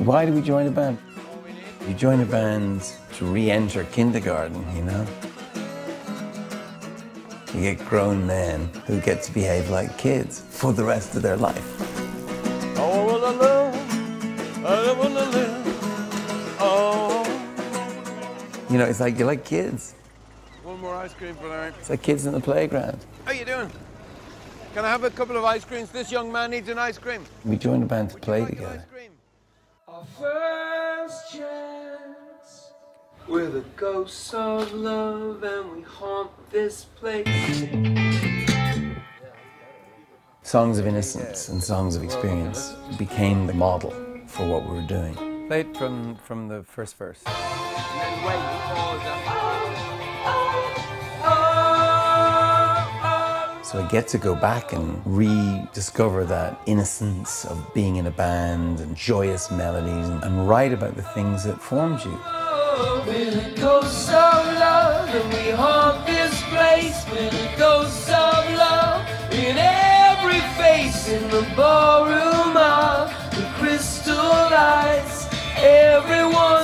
Why do we join a band? You join a band to re-enter kindergarten, you know? You get grown men who get to behave like kids for the rest of their life. Oh, well, I love, I want to live, oh. You know, it's like, you're like kids. One more ice cream for Larry. It's like kids in the playground. How you doing? Can I have a couple of ice creams? This young man needs an ice cream. We joined a band to play together. Our first chance, we're the ghosts of love and we haunt this place. Songs of Innocence and Songs of Experience became the model for what we were doing. Played from the first verse. So I get to go back and rediscover that innocence of being in a band and joyous melodies and write about the things that formed you. We're the ghosts of love and we haunt this place. We're the ghosts of love in every face. In the ballroom of the crystal lights, everyone.